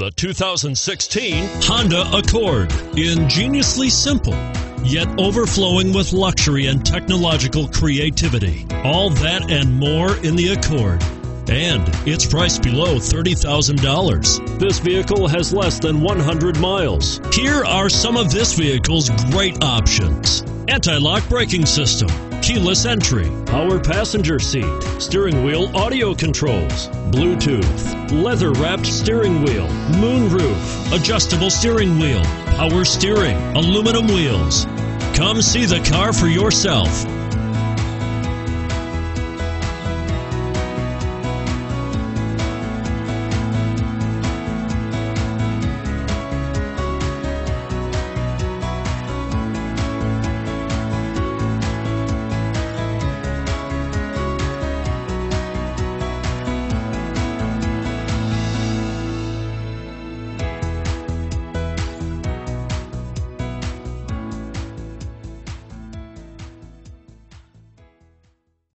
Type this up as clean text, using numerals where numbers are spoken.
the 2016 Honda Accord. Ingeniously simple, yet overflowing with luxury and technological creativity. All that and more in the Accord. And it's priced below $30,000. This vehicle has less than 100 miles. Here are some of this vehicle's great options: anti-lock braking system, keyless entry, power passenger seat, steering wheel audio controls, Bluetooth, leather-wrapped steering wheel, moonroof, adjustable steering wheel, power steering, aluminum wheels. Come see the car for yourself.